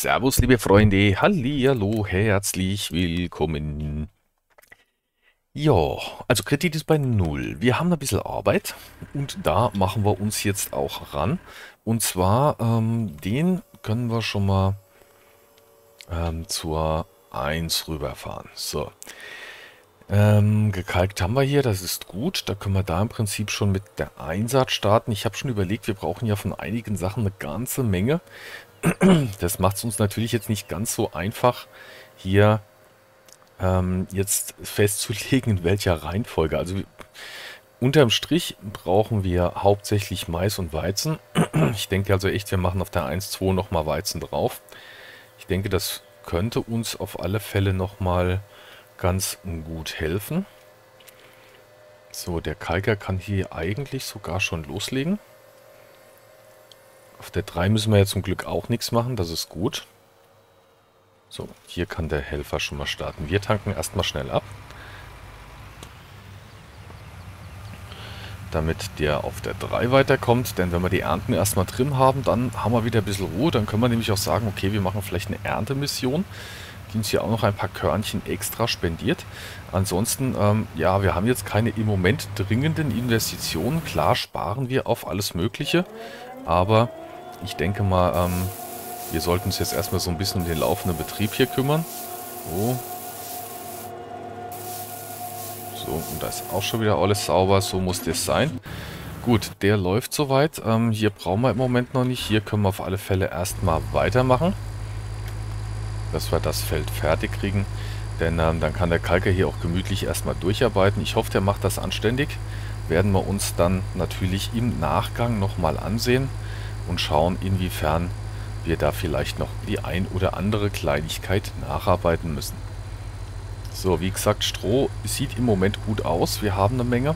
Servus, liebe Freunde, hallihallo, herzlich willkommen. Ja, also Kredit ist bei 0. Wir haben ein bisschen Arbeit und da machen wir uns jetzt auch ran. Und zwar, den können wir schon mal zur 1 rüberfahren. So, gekalkt haben wir hier, das ist gut. Da können wir da im Prinzip schon mit der Einsaat starten. Ich habe schon überlegt, wir brauchen ja von einigen Sachen eine ganze Menge. Das macht es uns natürlich jetzt nicht ganz so einfach, hier jetzt festzulegen, in welcher Reihenfolge. Also unterm Strich brauchen wir hauptsächlich Mais und Weizen. Ich denke also echt, wir machen auf der 1,2 nochmal Weizen drauf. Ich denke, das könnte uns auf alle Fälle nochmal ganz gut helfen. So, der Kalker kann hier eigentlich sogar schon loslegen. Auf der 3 müssen wir ja zum Glück auch nichts machen, das ist gut. So, hier kann der Helfer schon mal starten. Wir tanken erstmal schnell ab. Damit der auf der 3 weiterkommt, denn wenn wir die Ernten erstmal drin haben, dann haben wir wieder ein bisschen Ruhe. Dann können wir nämlich auch sagen, okay, wir machen vielleicht eine Erntemission, die uns hier auch noch ein paar Körnchen extra spendiert. Ansonsten, ja, wir haben jetzt keine im Moment dringenden Investitionen. Klar sparen wir auf alles Mögliche, aber ich denke mal, wir sollten uns jetzt erstmal so ein bisschen um den laufenden Betrieb hier kümmern. So. So, und da ist auch schon wieder alles sauber. So muss das sein. Gut, der läuft soweit. Hier brauchen wir im Moment noch nicht. Hier können wir auf alle Fälle erstmal weitermachen, dass wir das Feld fertig kriegen. Denn dann kann der Kalker hier auch gemütlich erstmal durcharbeiten. Ich hoffe, der macht das anständig. Werden wir uns dann natürlich im Nachgang nochmal ansehen und schauen, inwiefern wir da vielleicht noch die ein oder andere Kleinigkeit nacharbeiten müssen. So, wie gesagt, Stroh sieht im Moment gut aus. Wir haben eine Menge.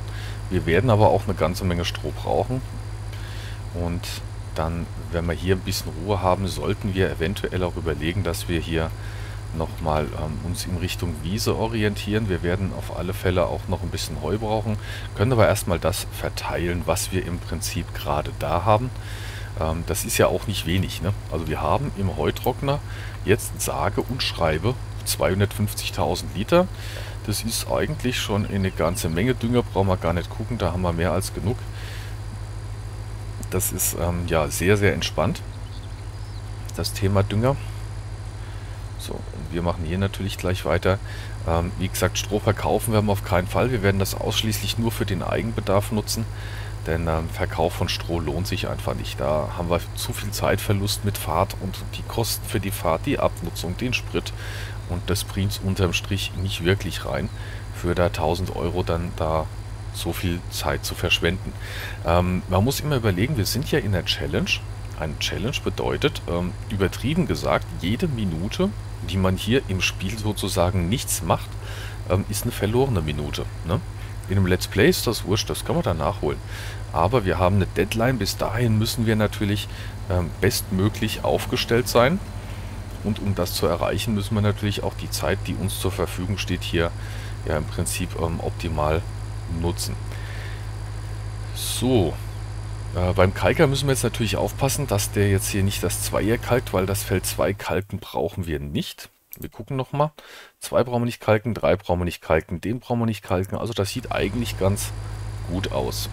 Wir werden aber auch eine ganze Menge Stroh brauchen. Und dann, wenn wir hier ein bisschen Ruhe haben, sollten wir eventuell auch überlegen, dass wir hier nochmal uns in Richtung Wiese orientieren. Wir werden auf alle Fälle auch noch ein bisschen Heu brauchen. Können aber erstmal das verteilen, was wir im Prinzip gerade da haben. Das ist ja auch nicht wenig, ne? Also wir haben im Heutrockner jetzt sage und schreibe 250.000 Liter. Das ist eigentlich schon eine ganze Menge. Dünger brauchen wir gar nicht gucken, da haben wir mehr als genug. Das ist ja sehr, sehr entspannt, das Thema Dünger. So, und wir machen hier natürlich gleich weiter. Wie gesagt, Stroh verkaufen werden wir auf keinen Fall. Wir werden das ausschließlich nur für den Eigenbedarf nutzen. Denn Verkauf von Stroh lohnt sich einfach nicht. Da haben wir zu viel Zeitverlust mit Fahrt und die Kosten für die Fahrt, die Abnutzung, den Sprit. Und das bringt es unterm Strich nicht wirklich rein, für da 1000 Euro dann da so viel Zeit zu verschwenden. Man muss immer überlegen, wir sind ja in der Challenge. Eine Challenge bedeutet, übertrieben gesagt, jede Minute, die man hier im Spiel sozusagen nichts macht, ist eine verlorene Minute, ne? In einem Let's Play ist das wurscht, das kann man dann nachholen. Aber wir haben eine Deadline, bis dahin müssen wir natürlich bestmöglich aufgestellt sein. Und um das zu erreichen, müssen wir natürlich auch die Zeit, die uns zur Verfügung steht, hier ja im Prinzip optimal nutzen. So, beim Kalker müssen wir jetzt natürlich aufpassen, dass der jetzt hier nicht das 2er kalkt, weil das Feld 2 kalken brauchen wir nicht. Wir gucken nochmal. 2 brauchen wir nicht kalken, 3 brauchen wir nicht kalken, den brauchen wir nicht kalken. Also das sieht eigentlich ganz gut aus.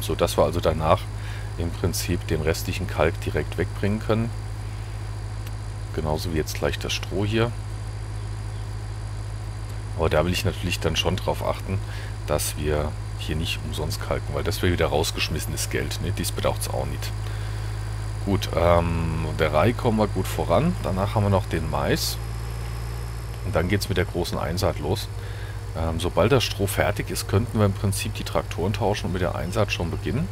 So, dass wir also danach im Prinzip den restlichen Kalk direkt wegbringen können. Genauso wie jetzt gleich das Stroh hier. Aber da will ich natürlich dann schon drauf achten, dass wir hier nicht umsonst kalken, weil das wäre wieder rausgeschmissenes Geld, ne? Dies braucht es auch nicht. Gut, der Reih kommen wir gut voran. Danach haben wir noch den Mais. Und dann geht es mit der großen Einsaat los. Sobald das Stroh fertig ist, könnten wir im Prinzip die Traktoren tauschen und mit der Einsaat schon beginnen.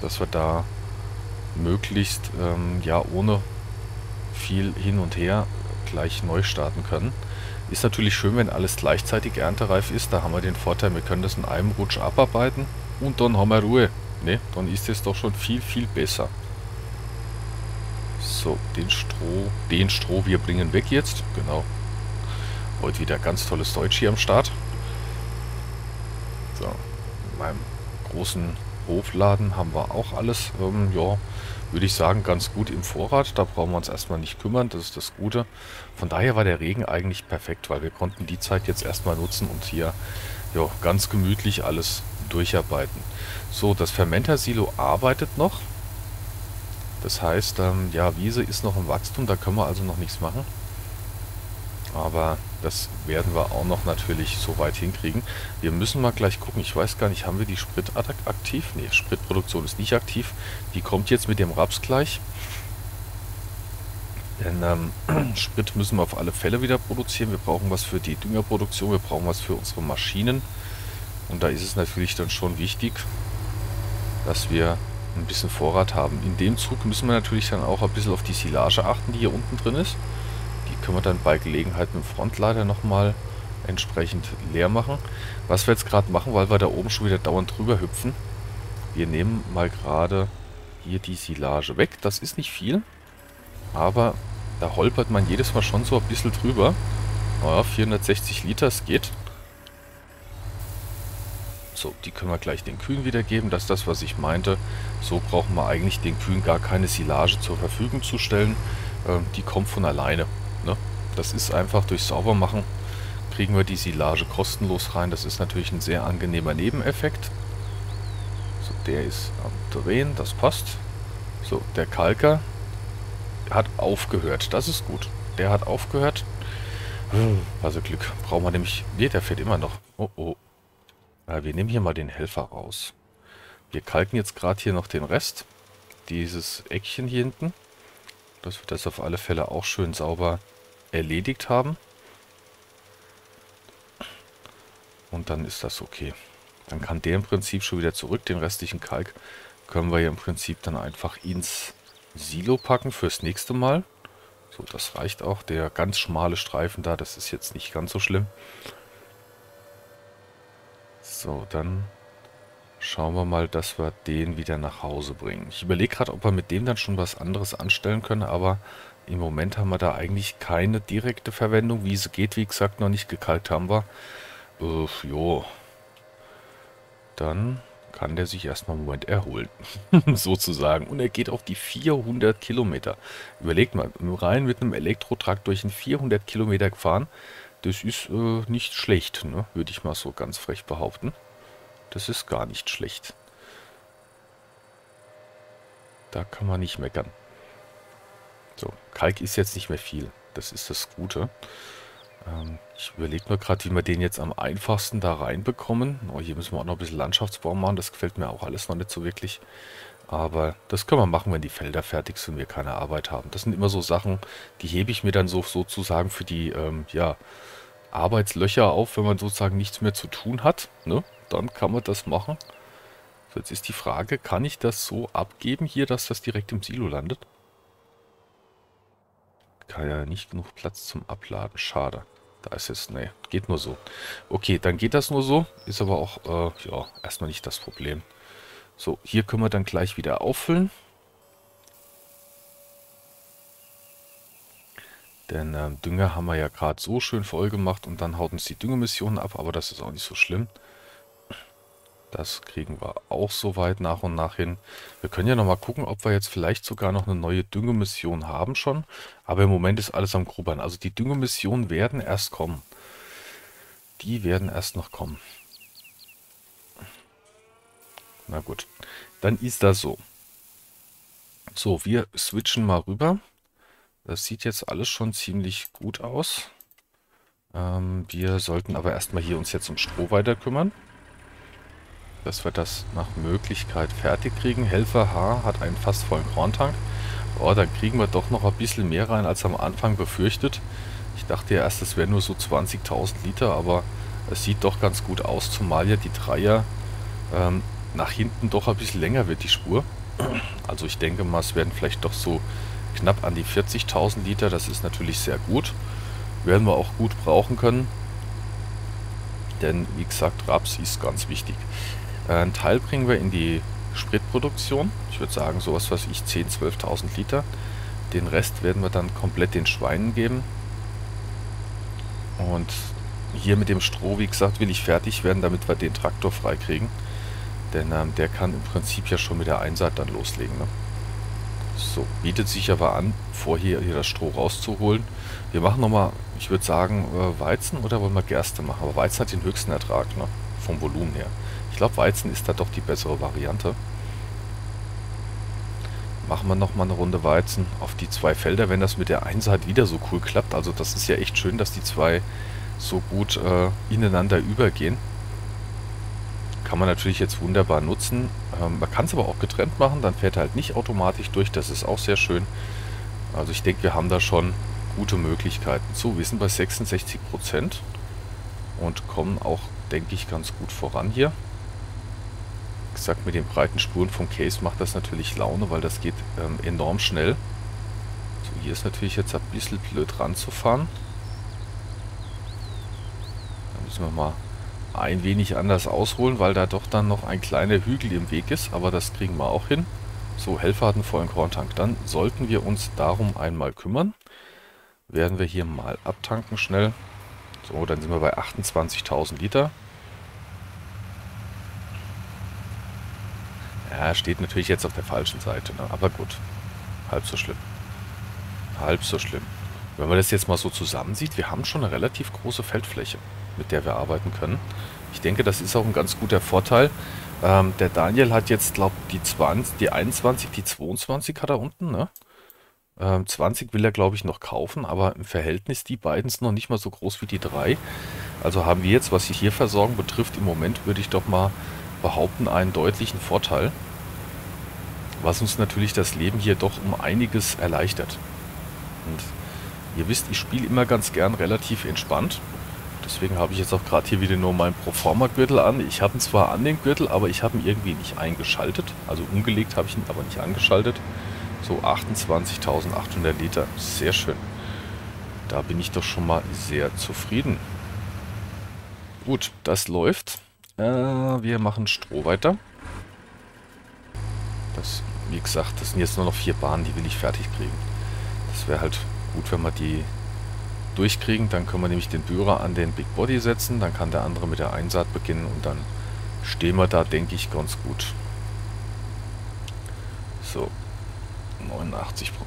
Dass wir da möglichst, ja, ohne viel hin und her gleich neu starten können. Ist natürlich schön, wenn alles gleichzeitig erntereif ist. Da haben wir den Vorteil, wir können das in einem Rutsch abarbeiten und dann haben wir Ruhe. Ne, dann ist es doch schon viel, viel besser. So, den Stroh wir bringen weg jetzt. Genau. Heute wieder ganz tolles Deutsch hier am Start. So, in meinem großen Hofladen haben wir auch alles. Ja, würde ich sagen, ganz gut im Vorrat. Da brauchen wir uns erstmal nicht kümmern, das ist das Gute. Von daher war der Regen eigentlich perfekt, weil wir konnten die Zeit jetzt erstmal nutzen und hier jo, ganz gemütlich alles durcharbeiten. So, das Fermentersilo arbeitet noch. Das heißt, ja, Wiese ist noch im Wachstum, da können wir also noch nichts machen. Aber das werden wir auch noch natürlich so weit hinkriegen. Wir müssen mal gleich gucken. Ich weiß gar nicht, haben wir die Spritattack aktiv? Ne, Spritproduktion ist nicht aktiv. Die kommt jetzt mit dem Raps gleich. Denn Sprit müssen wir auf alle Fälle wieder produzieren. Wir brauchen was für die Düngerproduktion. Wir brauchen was für unsere Maschinen. Und da ist es natürlich dann schon wichtig, dass wir ein bisschen Vorrat haben. In dem Zug müssen wir natürlich dann auch ein bisschen auf die Silage achten, die hier unten drin ist. Können wir dann bei Gelegenheit mit dem Frontlader nochmal entsprechend leer machen. Was wir jetzt gerade machen, weil wir da oben schon wieder dauernd drüber hüpfen. Wir nehmen mal gerade hier die Silage weg. Das ist nicht viel, aber da holpert man jedes Mal schon so ein bisschen drüber. Naja, 460 Liter, es geht. So, die können wir gleich den Kühen wiedergeben. Das ist das, was ich meinte. So brauchen wir eigentlich den Kühen gar keine Silage zur Verfügung zu stellen. Die kommt von alleine. Das ist einfach durch Saubermachen kriegen wir die Silage kostenlos rein. Das ist natürlich ein sehr angenehmer Nebeneffekt. So, der ist am Drehen, das passt. So, der Kalker hat aufgehört. Das ist gut. Der hat aufgehört. Also Glück. Brauchen wir nämlich... Ne, der fährt immer noch. Oh, oh. Ja, wir nehmen hier mal den Helfer raus. Wir kalken jetzt gerade hier noch den Rest. Dieses Eckchen hier hinten. Dass wir das auf alle Fälle auch schön sauber erledigt haben. Und dann ist das okay. Dann kann der im Prinzip schon wieder zurück. Den restlichen Kalk können wir ja im Prinzip dann einfach ins Silo packen fürs nächste Mal. So, das reicht auch. Der ganz schmale Streifen da, das ist jetzt nicht ganz so schlimm. So, dann... schauen wir mal, dass wir den wieder nach Hause bringen. Ich überlege gerade, ob wir mit dem dann schon was anderes anstellen können, aber im Moment haben wir da eigentlich keine direkte Verwendung. Wiese geht, wie gesagt, noch nicht gekalkt haben wir. Jo. Dann kann der sich erstmal einen Moment erholen, sozusagen. Und er geht auf die 400 Kilometer. Überlegt mal, rein mit einem Elektrotraktor durch den 400 Kilometer gefahren, das ist nicht schlecht, ne? Würde ich mal so ganz frech behaupten. Das ist gar nicht schlecht. Da kann man nicht meckern. So, Kalk ist jetzt nicht mehr viel. Das ist das Gute. Ich überlege nur gerade, wie wir den jetzt am einfachsten da reinbekommen. Oh, hier müssen wir auch noch ein bisschen Landschaftsbau machen. Das gefällt mir auch alles noch nicht so wirklich. Aber das können wir machen, wenn die Felder fertig sind und wir keine Arbeit haben. Das sind immer so Sachen, die hebe ich mir dann so, sozusagen für die ja, Arbeitslöcher auf, wenn man sozusagen nichts mehr zu tun hat, ne? Dann kann man das machen. So, jetzt ist die Frage, kann ich das so abgeben hier, dass das direkt im Silo landet? Kann ja nicht genug Platz zum Abladen. Schade. Da ist es, nee, geht nur so. Okay, dann geht das nur so. Ist aber auch, ja, erstmal nicht das Problem. So, hier können wir dann gleich wieder auffüllen. Denn Dünger haben wir ja gerade so schön voll gemacht und dann haut uns die Düngemissionen ab, aber das ist auch nicht so schlimm. Das kriegen wir auch soweit nach und nach hin. Wir können ja nochmal gucken, ob wir jetzt vielleicht sogar noch eine neue Düngemission haben schon. Aber im Moment ist alles am Grubbern. Also die Düngemissionen werden erst kommen. Die werden erst noch kommen. Na gut, dann ist das so. So, wir switchen mal rüber. Das sieht jetzt alles schon ziemlich gut aus. Wir sollten aber erstmal hier uns jetzt um Stroh weiter kümmern. Dass wir das nach Möglichkeit fertig kriegen. Helfer H hat einen fast vollen Korntank. Oh, dann kriegen wir doch noch ein bisschen mehr rein, als am Anfang befürchtet. Ich dachte ja erst, es wären nur so 20.000 Liter, aber es sieht doch ganz gut aus, zumal ja die Dreier nach hinten doch ein bisschen länger wird, die Spur. Also ich denke mal, es werden vielleicht doch so knapp an die 40.000 Liter. Das ist natürlich sehr gut. Werden wir auch gut brauchen können. Denn, wie gesagt, Raps ist ganz wichtig. Ein Teil bringen wir in die Spritproduktion. Ich würde sagen, sowas, was ich 10.000, 12.000 Liter. Den Rest werden wir dann komplett den Schweinen geben. Und hier mit dem Stroh, wie gesagt, will ich fertig werden, damit wir den Traktor freikriegen. Denn der kann im Prinzip ja schon mit der Einsaat dann loslegen. Ne? So, bietet sich aber an, vorher hier das Stroh rauszuholen. Wir machen nochmal, ich würde sagen, Weizen oder wollen wir Gerste machen? Aber Weizen hat den höchsten Ertrag, ne? Vom Volumen her. Ich glaube, Weizen ist da doch die bessere Variante. Machen wir nochmal eine Runde Weizen auf die zwei Felder, wenn das mit der Einsaat wieder so cool klappt. Also das ist ja echt schön, dass die zwei so gut ineinander übergehen. Kann man natürlich jetzt wunderbar nutzen. Man kann es aber auch getrennt machen, dann fährt er halt nicht automatisch durch. Das ist auch sehr schön. Also ich denke, wir haben da schon gute Möglichkeiten zu. Wir sind bei 66% und kommen auch, denke ich, ganz gut voran hier. Wie gesagt, mit den breiten Spuren vom Case macht das natürlich Laune, weil das geht enorm schnell. So, hier ist natürlich jetzt ein bisschen blöd ranzufahren. Da müssen wir mal ein wenig anders ausholen, weil da doch dann noch ein kleiner Hügel im Weg ist, aber das kriegen wir auch hin. So, Helfer hat einen vollen Korntank. Dann sollten wir uns darum einmal kümmern. Werden wir hier mal abtanken schnell. So, dann sind wir bei 28.000 Liter. Ja, steht natürlich jetzt auf der falschen Seite, ne? Aber gut. Halb so schlimm. Halb so schlimm. Wenn man das jetzt mal so zusammen sieht, wir haben schon eine relativ große Feldfläche, mit der wir arbeiten können. Ich denke, das ist auch ein ganz guter Vorteil. Der Daniel hat jetzt, glaube ich, die 21, die 22 hat er unten, ne? 20 will er, glaube ich, noch kaufen, aber im Verhältnis, die beiden sind noch nicht mal so groß wie die 3. Also haben wir jetzt, was die hier Versorgung betrifft, im Moment, würde ich doch mal behaupten, einen deutlichen Vorteil, was uns natürlich das Leben hier doch um einiges erleichtert. Und ihr wisst, ich spiele immer ganz gern relativ entspannt. Deswegen habe ich jetzt auch gerade hier wieder nur meinen Proforma-Gürtel an. Ich habe ihn zwar an den Gürtel, aber ich habe ihn irgendwie nicht eingeschaltet. Also umgelegt habe ich ihn, aber nicht angeschaltet. So 28.800 Liter. Sehr schön. Da bin ich doch schon mal sehr zufrieden. Gut, das läuft. Wir machen Stroh weiter. Das, wie gesagt, das sind jetzt nur noch 4 Bahnen, die will ich fertig kriegen. Das wäre halt gut, wenn wir die durchkriegen, dann können wir nämlich den Bührer an den Big Body setzen, dann kann der andere mit der Einsaat beginnen und dann stehen wir da, denke ich, ganz gut. So,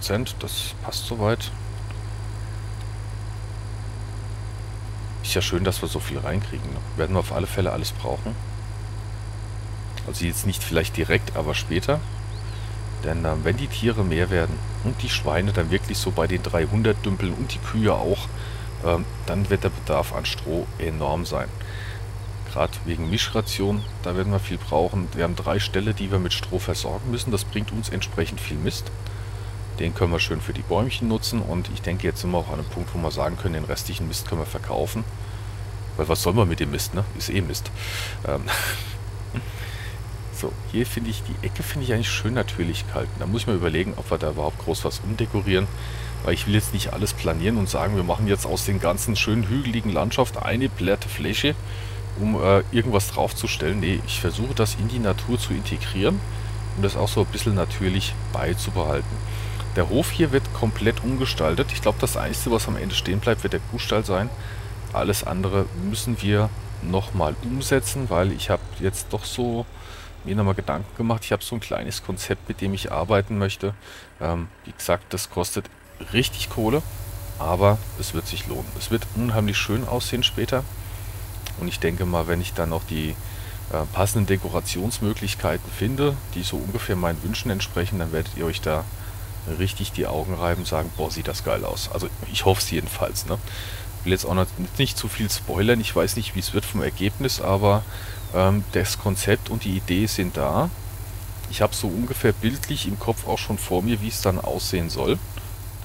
89%, das passt soweit. Ist ja schön, dass wir so viel reinkriegen, ne? Werden wir auf alle Fälle alles brauchen. Also jetzt nicht vielleicht direkt, aber später. Denn wenn die Tiere mehr werden und die Schweine dann wirklich so bei den 300 dümpeln und die Kühe auch, dann wird der Bedarf an Stroh enorm sein. Gerade wegen Mischration, da werden wir viel brauchen. Wir haben 3 Ställe, die wir mit Stroh versorgen müssen. Das bringt uns entsprechend viel Mist. Den können wir schön für die Bäumchen nutzen. Und ich denke, jetzt sind wir auch an einem Punkt, wo wir sagen können, den restlichen Mist können wir verkaufen. Weil was soll man mit dem Mist, ne? Ist eh Mist. So, hier finde ich, die Ecke finde ich eigentlich schön natürlich gehalten. Da muss ich mir überlegen, ob wir da überhaupt groß was umdekorieren. Weil ich will jetzt nicht alles planieren und sagen, wir machen jetzt aus den ganzen schönen hügeligen Landschaft eine platte Fläche, um irgendwas draufzustellen. Nee, ich versuche das in die Natur zu integrieren und das auch so ein bisschen natürlich beizubehalten. Der Hof hier wird komplett umgestaltet. Ich glaube, das Einzige, was am Ende stehen bleibt, wird der Kuhstall sein. Alles andere müssen wir nochmal umsetzen, weil ich habe jetzt doch so mir nochmal Gedanken gemacht. Ich habe so ein kleines Konzept, mit dem ich arbeiten möchte. Wie gesagt, das kostet richtig Kohle, aber es wird sich lohnen. Es wird unheimlich schön aussehen später. Und ich denke mal, wenn ich dann noch die passenden Dekorationsmöglichkeiten finde, die so ungefähr meinen Wünschen entsprechen, dann werdet ihr euch da richtig die Augen reiben und sagen, boah, sieht das geil aus. Also ich hoffe es jedenfalls, ne? Will jetzt auch nicht zu viel spoilern. Ich weiß nicht, wie es wird vom Ergebnis, aber das Konzept und die Idee sind da. Ich habe so ungefähr bildlich im Kopf auch schon vor mir, wie es dann aussehen soll.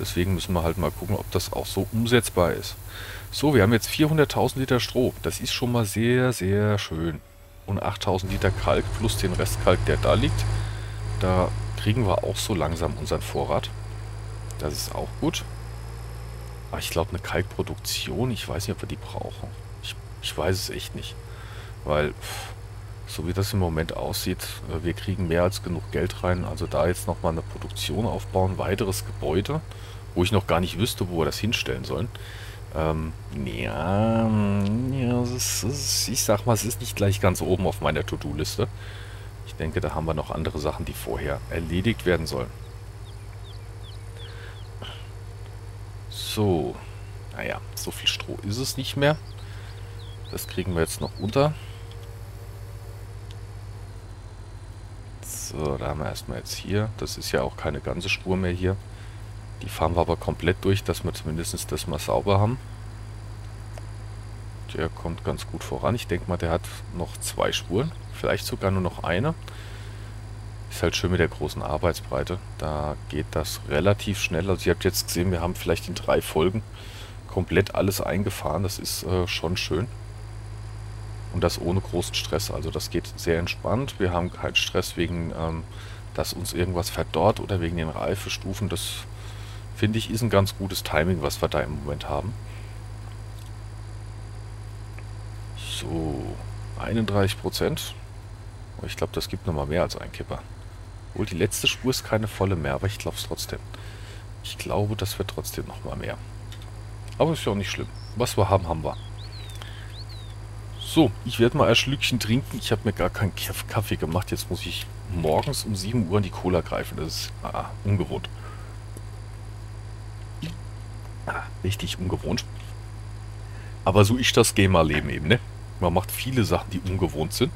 Deswegen müssen wir halt mal gucken, ob das auch so umsetzbar ist. So, wir haben jetzt 400.000 Liter Stroh. Das ist schon mal sehr, sehr schön. Und 8.000 Liter Kalk plus den Restkalk, der da liegt. Da kriegen wir auch so langsam unseren Vorrat. Das ist auch gut. Aber ich glaube, eine Kalkproduktion, ich weiß nicht, ob wir die brauchen. Ich weiß es echt nicht. Weil, so wie das im Moment aussieht, wir kriegen mehr als genug Geld rein. Also da jetzt nochmal eine Produktion aufbauen, weiteres Gebäude, wo ich noch gar nicht wüsste, wo wir das hinstellen sollen. Ich sag mal, es ist nicht gleich ganz oben auf meiner To-Do-Liste. Ich denke, da haben wir noch andere Sachen, die vorher erledigt werden sollen. So. Naja, so viel Stroh ist es nicht mehr. Das kriegen wir jetzt noch unter. So, da haben wir erstmal jetzt hier. Das ist ja auch keine ganze Spur mehr hier. Die fahren wir aber komplett durch, dass wir zumindest das mal sauber haben. Der kommt ganz gut voran. Ich denke mal, der hat noch 2 Spuren. Vielleicht sogar nur noch eine. Ist halt schön mit der großen Arbeitsbreite. Da geht das relativ schnell. Also ihr habt jetzt gesehen, wir haben vielleicht in 3 Folgen komplett alles eingefahren. Das ist schon schön. Und das ohne großen Stress. Also das geht sehr entspannt. Wir haben keinen Stress wegen, dass uns irgendwas verdorrt oder wegen den Reifestufen. Das, finde ich, ist ein ganz gutes Timing, was wir da im Moment haben. So, 31%. Ich glaube, das gibt nochmal mehr als ein Kipper. Obwohl, die letzte Spur ist keine volle mehr, aber ich glaube es trotzdem. Ich glaube, das wird trotzdem nochmal mehr. Aber ist ja auch nicht schlimm. Was wir haben, haben wir. So, ich werde mal ein Schlückchen trinken. Ich habe mir gar keinen Kaffee gemacht. Jetzt muss ich morgens um 7 Uhr an die Cola greifen. Das ist ungewohnt. Richtig ungewohnt. Aber so ist das Gamer-Leben eben, ne? Man macht viele Sachen, die ungewohnt sind.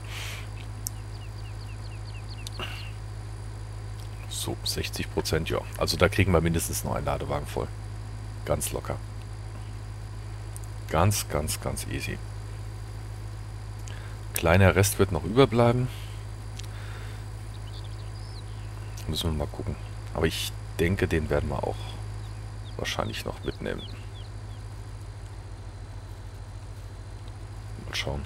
So, 60%, ja. Also da kriegen wir mindestens noch einen Ladewagen voll. Ganz locker. Ganz, ganz, ganz easy. Kleiner Rest wird noch überbleiben. Müssen wir mal gucken. Aber ich denke, den werden wir auch wahrscheinlich noch mitnehmen. Mal schauen.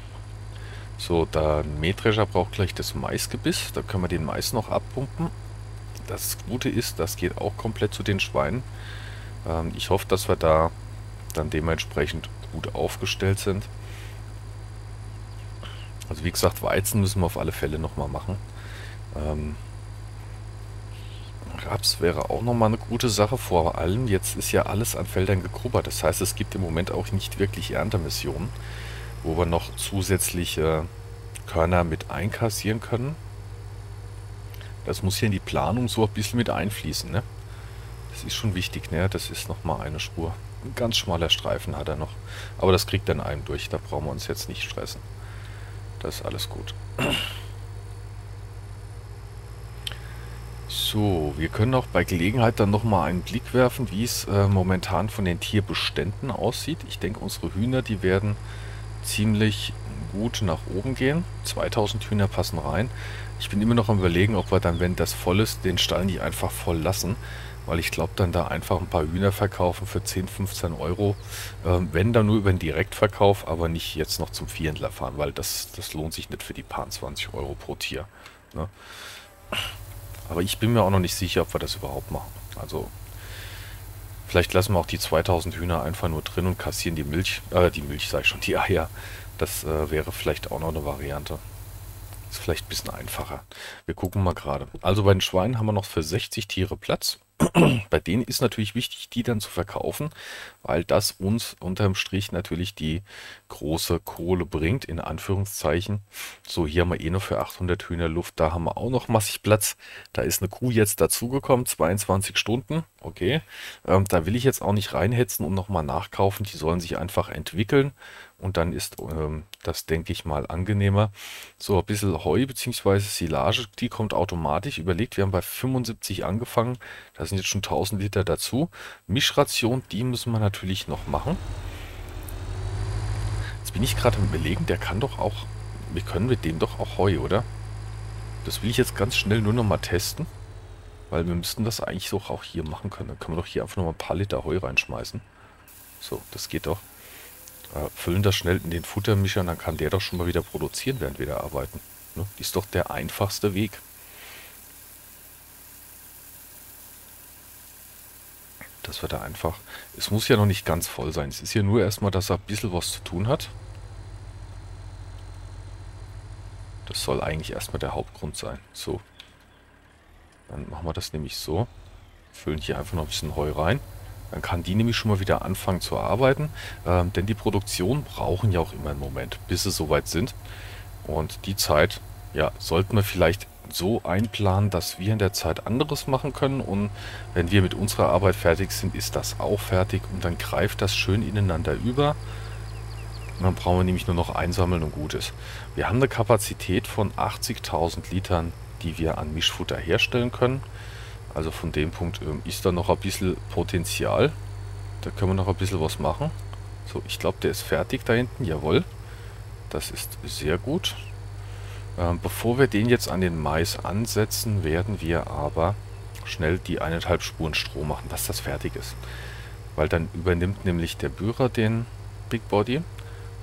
So, der Mähdrescher braucht gleich das Maisgebiss. Da können wir den Mais noch abpumpen. Das Gute ist, das geht auch komplett zu den Schweinen. Ich hoffe, dass wir da dann dementsprechend gut aufgestellt sind. Also wie gesagt, Weizen müssen wir auf alle Fälle nochmal machen. Raps wäre auch nochmal eine gute Sache. Vor allem, jetzt ist ja alles an Feldern gegrubbert. Das heißt, es gibt im Moment auch nicht wirklich Erntemissionen, wo wir noch zusätzliche Körner mit einkassieren können. Das muss hier in die Planung so ein bisschen mit einfließen, ne? Das ist schon wichtig, ne? Das ist nochmal eine Spur. Ein ganz schmaler Streifen hat er noch. Aber das kriegt dann einem durch. Da brauchen wir uns jetzt nicht stressen. Das ist alles gut. So, wir können auch bei Gelegenheit dann nochmal einen Blick werfen, wie es momentan von den Tierbeständen aussieht. Ich denke, unsere Hühner, die werden ziemlich gut nach oben gehen. 2000 Hühner passen rein. Ich bin immer noch am Überlegen, ob wir dann, wenn das voll ist, den Stall nicht einfach voll lassen. Weil ich glaube, dann da einfach ein paar Hühner verkaufen für 10, 15 Euro. Wenn, dann nur über den Direktverkauf, aber nicht jetzt noch zum Viehhändler fahren, weil das lohnt sich nicht für die paar 20 Euro pro Tier. Ne? Aber ich bin mir auch noch nicht sicher, ob wir das überhaupt machen. Also, vielleicht lassen wir auch die 2000 Hühner einfach nur drin und kassieren die Milch. Die Eier. Das wäre vielleicht auch noch eine Variante. Ist vielleicht ein bisschen einfacher. Wir gucken mal gerade. Also bei den Schweinen haben wir noch für 60 Tiere Platz. Bei denen ist natürlich wichtig, die dann zu verkaufen, weil das uns unterm Strich natürlich die große Kohle bringt, in Anführungszeichen. So, hier haben wir eh nur für 800 Hühner Luft, da haben wir auch noch massig Platz. Da ist eine Kuh jetzt dazugekommen, 22 Stunden, okay. Da will ich jetzt auch nicht reinhetzen und nochmal nachkaufen, die sollen sich einfach entwickeln und dann ist das, denke ich mal, angenehmer. So, ein bisschen Heu bzw. Silage, die kommt automatisch. Überlegt, wir haben bei 75 angefangen, das sind jetzt schon 1000 Liter dazu. Mischration, die müssen wir natürlich noch machen. Jetzt bin ich gerade am Überlegen, der kann doch auch... Wir können mit dem doch auch Heu, oder? Das will ich jetzt ganz schnell nur nochmal testen. Weil wir müssten das eigentlich doch auch hier machen können. Dann können wir doch hier einfach nochmal ein paar Liter Heu reinschmeißen. So, das geht doch. Füllen das schnell in den Futtermischer und dann kann der doch schon mal wieder produzieren, während wir da arbeiten. Ne? Ist doch der einfachste Weg. Das wird da einfach... Es muss ja noch nicht ganz voll sein. Es ist ja nur erstmal, dass er ein bisschen was zu tun hat. Das soll eigentlich erstmal der Hauptgrund sein. So. Dann machen wir das nämlich so. Füllen hier einfach noch ein bisschen Heu rein. Dann kann die nämlich schon mal wieder anfangen zu arbeiten. Denn die Produktion brauchen ja auch immer einen Moment, bis sie soweit sind. Und die Zeit, ja, sollten wir vielleicht so einplanen, dass wir in der Zeit anderes machen können. Und wenn wir mit unserer Arbeit fertig sind, ist das auch fertig. Und dann greift das schön ineinander über. Und dann brauchen wir nämlich nur noch einsammeln und gut ist. Wir haben eine Kapazität von 80.000 Litern, die wir an Mischfutter herstellen können. Also von dem Punkt ist da noch ein bisschen Potenzial. Da können wir noch ein bisschen was machen. So, ich glaube, der ist fertig da hinten. Jawohl. Das ist sehr gut. Bevor wir den jetzt an den Mais ansetzen, werden wir aber schnell die 1,5 Spuren Stroh machen, dass das fertig ist. Weil dann übernimmt nämlich der Bührer den Big Body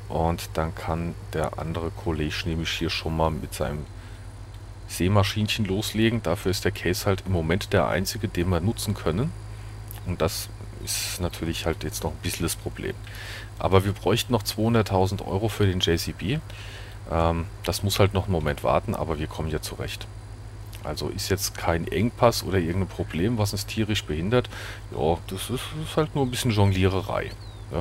und dann kann der andere Kollege nämlich hier schon mal mit seinem Sämaschinchen loslegen. Dafür ist der Case halt im Moment der einzige, den wir nutzen können. Und das ist natürlich halt jetzt noch ein bisschen das Problem. Aber wir bräuchten noch 200.000 Euro für den JCB. Das muss halt noch einen Moment warten, aber wir kommen ja zurecht. Also ist jetzt kein Engpass oder irgendein Problem, was uns tierisch behindert. Ja, das ist halt nur ein bisschen Jongliererei. Ja.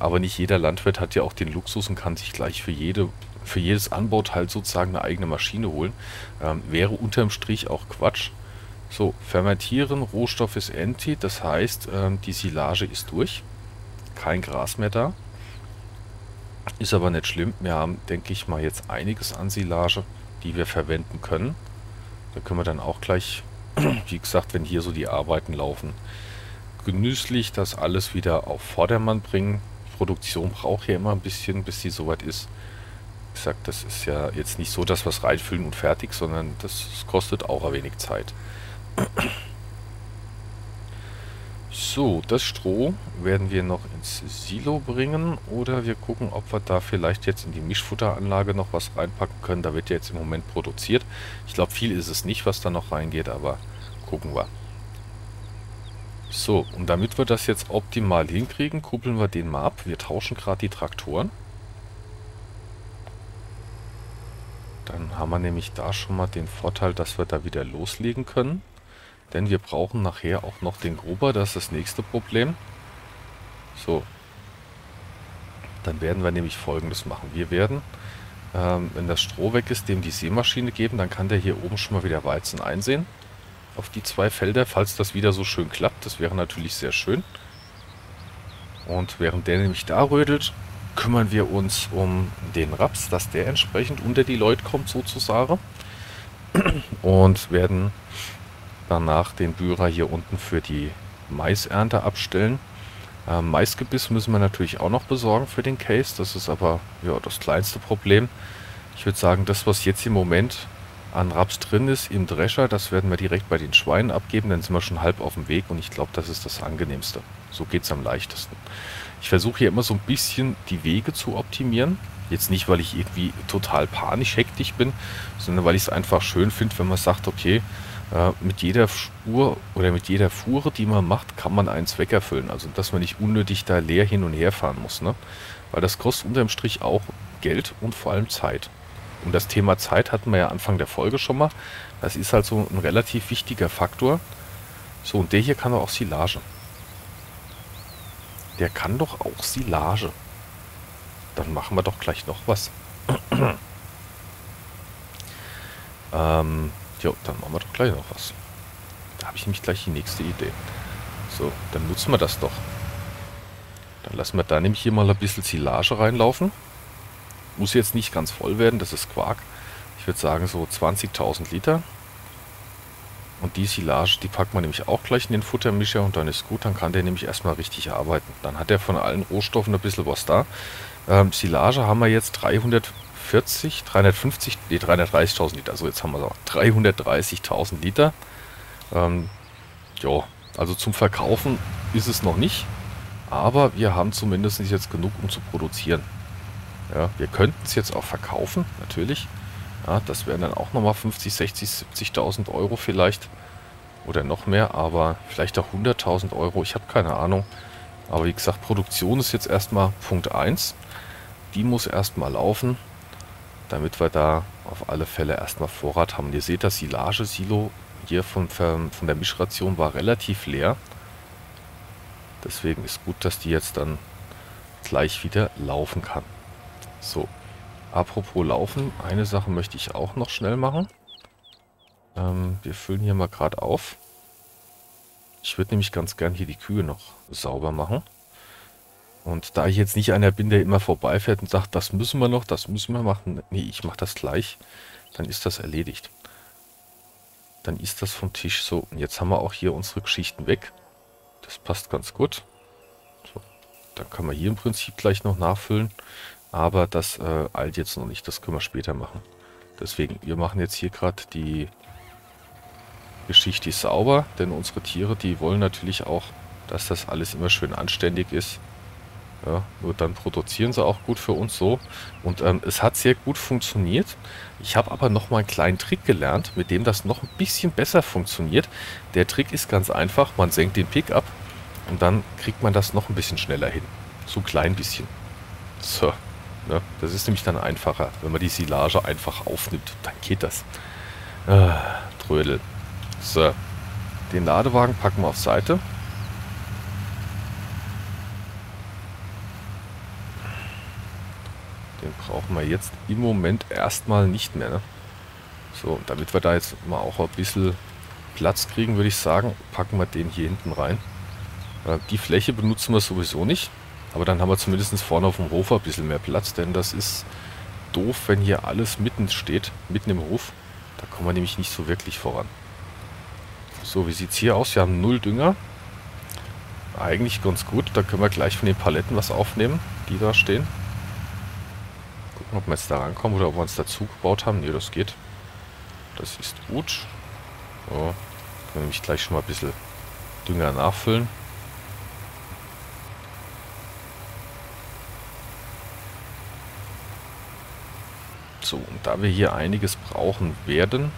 Aber nicht jeder Landwirt hat ja auch den Luxus und kann sich gleich für jedes Anbauteil sozusagen eine eigene Maschine holen. Wäre unterm Strich auch Quatsch. So, fermentieren, Rohstoff ist empty, das heißt, die Silage ist durch. Kein Gras mehr da. Ist aber nicht schlimm. Wir haben, denke ich mal, jetzt einiges an Silage, die wir verwenden können. Da können wir dann auch gleich, wie gesagt, wenn hier so die Arbeiten laufen, genüsslich das alles wieder auf Vordermann bringen. Die Produktion braucht ja immer ein bisschen, bis sie soweit ist. Ich sage, das ist ja jetzt nicht so, dass wir es reinfüllen und fertig, sondern das kostet auch ein wenig Zeit. So, das Stroh werden wir noch ins Silo bringen oder wir gucken, ob wir da vielleicht jetzt in die Mischfutteranlage noch was reinpacken können. Da wird ja jetzt im Moment produziert. Ich glaube, viel ist es nicht, was da noch reingeht, aber gucken wir. So, und damit wir das jetzt optimal hinkriegen, kuppeln wir den mal ab. Wir tauschen gerade die Traktoren. Dann haben wir nämlich da schon mal den Vorteil, dass wir da wieder loslegen können. Denn wir brauchen nachher auch noch den Gruber, das ist das nächste Problem. So, dann werden wir nämlich Folgendes machen. Wir werden, wenn das Stroh weg ist, dem die Sämaschine geben, dann kann der hier oben schon mal wieder Weizen einsehen. Auf die zwei Felder, falls das wieder so schön klappt, das wäre natürlich sehr schön. Und während der nämlich da rödelt, kümmern wir uns um den Raps, dass der entsprechend unter die Leute kommt sozusagen. Und werden danach den Bührer hier unten für die Maisernte abstellen. Maisgebiss müssen wir natürlich auch noch besorgen für den Case. Das ist aber ja, das kleinste Problem. Ich würde sagen, das, was jetzt im Moment an Raps drin ist im Drescher, das werden wir direkt bei den Schweinen abgeben. Dann sind wir schon halb auf dem Weg und ich glaube, das ist das Angenehmste. So geht es am leichtesten. Ich versuche hier immer so ein bisschen die Wege zu optimieren. Jetzt nicht, weil ich irgendwie total panisch hektisch bin, sondern weil ich es einfach schön finde, wenn man sagt, okay, mit jeder Spur oder mit jeder Fuhre, die man macht, kann man einen Zweck erfüllen. Also, dass man nicht unnötig da leer hin und her fahren muss. Ne? Weil das kostet unterm Strich auch Geld und vor allem Zeit. Und das Thema Zeit hatten wir ja Anfang der Folge schon mal. Das ist halt so ein relativ wichtiger Faktor. So, und der hier kann doch auch Silage. Der kann doch auch Silage. Dann machen wir doch gleich noch was. Ja, dann machen wir doch gleich noch was. Da habe ich nämlich gleich die nächste Idee. So, dann nutzen wir das doch. Dann lassen wir da nämlich hier mal ein bisschen Silage reinlaufen. Muss jetzt nicht ganz voll werden, das ist Quark. Ich würde sagen so 20.000 Liter. Und die Silage, die packt man nämlich auch gleich in den Futtermischer und dann ist gut. Dann kann der nämlich erstmal richtig arbeiten. Dann hat er von allen Rohstoffen ein bisschen was da. Silage haben wir jetzt 330.000 Liter. Also jetzt haben wir so 330.000 Liter. Ja, also zum Verkaufen ist es noch nicht. Aber wir haben zumindest jetzt genug, um zu produzieren. Ja, wir könnten es jetzt auch verkaufen, natürlich. Ja, das wären dann auch nochmal 50, 60, 70.000 Euro vielleicht. Oder noch mehr, aber vielleicht auch 100.000 Euro. Ich habe keine Ahnung. Aber wie gesagt, Produktion ist jetzt erstmal Punkt 1. Die muss erstmal laufen, damit wir da auf alle Fälle erstmal Vorrat haben. Ihr seht, das Silage-Silo hier von der Mischration war relativ leer. Deswegen ist gut, dass die jetzt dann gleich wieder laufen kann. So, apropos laufen, eine Sache möchte ich auch noch schnell machen. Wir füllen hier mal gerade auf. Ich würde nämlich ganz gern hier die Kühe noch sauber machen. Und da ich jetzt nicht einer bin, der immer vorbeifährt und sagt, das müssen wir noch, das müssen wir machen. Nee, ich mache das gleich. Dann ist das erledigt. Dann ist das vom Tisch so. Und jetzt haben wir auch hier unsere Geschichten weg. Das passt ganz gut. So, dann kann man hier im Prinzip gleich noch nachfüllen. Aber das eilt jetzt noch nicht. Das können wir später machen. Deswegen, wir machen jetzt hier gerade die Geschichte sauber. Denn unsere Tiere, die wollen natürlich auch, dass das alles immer schön anständig ist. Ja, nur dann produzieren sie auch gut für uns so. Und es hat sehr gut funktioniert. Ich habe aber noch mal einen kleinen Trick gelernt, mit dem das noch ein bisschen besser funktioniert. Der Trick ist ganz einfach. Man senkt den Pickup und dann kriegt man das noch ein bisschen schneller hin. So ein klein bisschen. So. Ne? Das ist nämlich dann einfacher. Wenn man die Silage einfach aufnimmt, dann geht das. Trödel. So. Den Ladewagen packen wir auf Seite. Brauchen wir jetzt im Moment erstmal nicht mehr. Ne? So, damit wir da jetzt mal auch ein bisschen Platz kriegen, würde ich sagen, packen wir den hier hinten rein. Die Fläche benutzen wir sowieso nicht, aber dann haben wir zumindest vorne auf dem Hof ein bisschen mehr Platz, denn das ist doof, wenn hier alles mitten steht, mitten im Hof. Da kommen wir nämlich nicht so wirklich voran. So, wie sieht es hier aus? Wir haben 0 Dünger. Eigentlich ganz gut. Da können wir gleich von den Paletten was aufnehmen, die da stehen. Ob wir jetzt da rankommen oder ob wir uns dazu gebaut haben. Ne, das geht. Das ist gut. So, können wir nämlich gleich schon mal ein bisschen Dünger nachfüllen. So, und da wir hier einiges brauchen werden,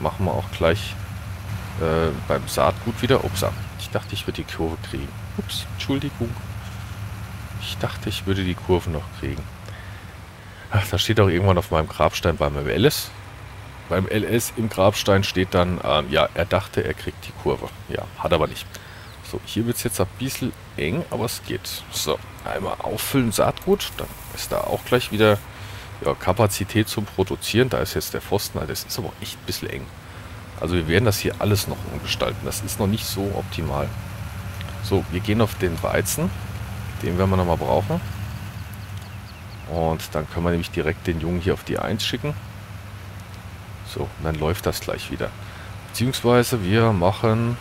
machen wir auch gleich beim Saatgut wieder. Ups, ich dachte, ich würde die Kurve kriegen. Ups, Entschuldigung. Ich dachte, ich würde die Kurve noch kriegen. Ach, da steht auch irgendwann auf meinem Grabstein beim LS. Beim LS im Grabstein steht dann, ja, er dachte, er kriegt die Kurve. Ja, hat aber nicht. So, hier wird es jetzt ein bisschen eng, aber es geht. So, einmal auffüllen Saatgut. Dann ist da auch gleich wieder ja, Kapazität zum Produzieren. Da ist jetzt der Pfosten, das ist aber echt ein bisschen eng. Also wir werden das hier alles noch umgestalten. Das ist noch nicht so optimal. So, wir gehen auf den Weizen. Den werden wir nochmal brauchen. Und dann können wir nämlich direkt den Jungen hier auf die 1 schicken. So, und dann läuft das gleich wieder. Beziehungsweise wir machen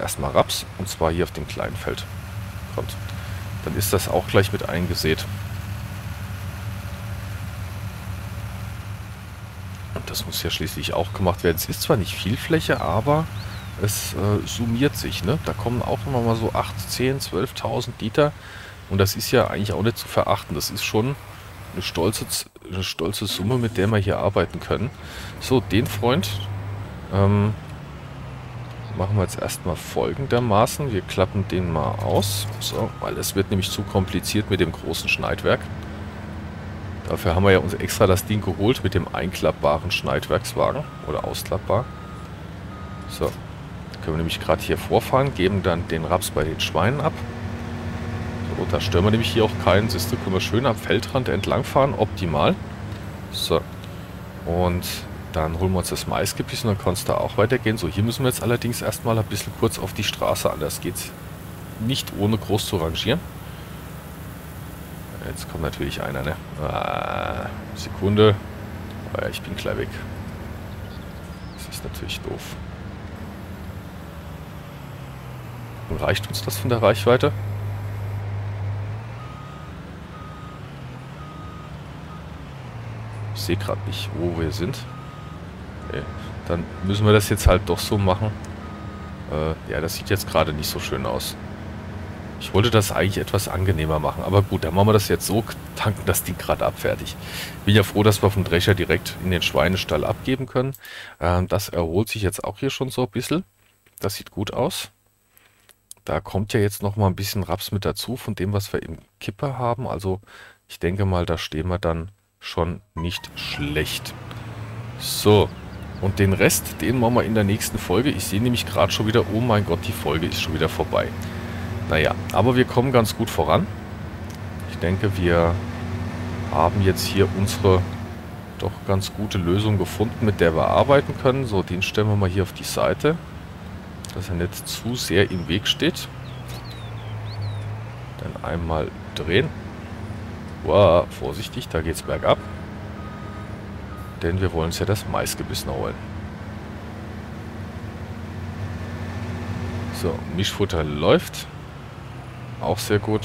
erstmal Raps. Und zwar hier auf dem kleinen Feld. Kommt. Dann ist das auch gleich mit eingesät. Und das muss ja schließlich auch gemacht werden. Es ist zwar nicht viel Fläche, aber es summiert sich. Ne? Da kommen auch nochmal so 8, 10, 12.000 Liter. Und das ist ja eigentlich auch nicht zu verachten. Das ist schon eine stolze Summe, mit der wir hier arbeiten können. So, den Freund machen wir jetzt erstmal folgendermaßen. Wir klappen den mal aus. So, weil es wird nämlich zu kompliziert mit dem großen Schneidwerk. Dafür haben wir ja uns extra das Ding geholt mit dem einklappbaren Schneidwerkswagen. Oder ausklappbar. So, können wir nämlich gerade hier vorfahren, geben dann den Raps bei den Schweinen ab. Und da stören wir nämlich hier auch keinen. Siehst du, können wir schön am Feldrand entlangfahren. Optimal. So. Und dann holen wir uns das Maisgebiss und dann kannst du da auch weitergehen. So, hier müssen wir jetzt allerdings erstmal ein bisschen kurz auf die Straße. Anders geht's nicht, ohne groß zu rangieren. Jetzt kommt natürlich einer, ne? Ah, Sekunde. Oh ja, ich bin gleich weg. Das ist natürlich doof. Und reicht uns das von der Reichweite? Ich sehe gerade nicht, wo wir sind. Okay. Dann müssen wir das jetzt halt doch so machen. Ja, das sieht jetzt gerade nicht so schön aus. Ich wollte das eigentlich etwas angenehmer machen. Aber gut, dann machen wir das jetzt so, tanken das Ding gerade ab, fertig. Bin ja froh, dass wir vom Drescher direkt in den Schweinestall abgeben können. Das erholt sich jetzt auch hier schon so ein bisschen. Das sieht gut aus. Da kommt ja jetzt nochmal ein bisschen Raps mit dazu von dem, was wir im Kipper haben. Also ich denke mal, da stehen wir dann schon nicht schlecht. So, und den Rest, den machen wir in der nächsten Folge. Ich sehe nämlich gerade schon wieder, oh mein Gott, die Folge ist schon wieder vorbei. Naja, aber wir kommen ganz gut voran. Ich denke, wir haben jetzt hier unsere doch ganz gute Lösung gefunden, mit der wir arbeiten können. So, den stellen wir mal hier auf die Seite, dass er nicht zu sehr im Weg steht. Dann einmal drehen. Wow, vorsichtig, da geht's bergab. Denn wir wollen uns ja das Maisgebissen holen. So, Mischfutter läuft. Auch sehr gut.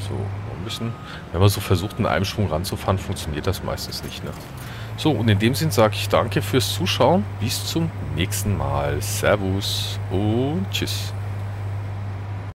So, ein bisschen. Wenn man so versucht, in einem Schwung ranzufahren, funktioniert das meistens nicht, ne? So, und in dem Sinn sage ich danke fürs Zuschauen. Bis zum nächsten Mal. Servus und tschüss.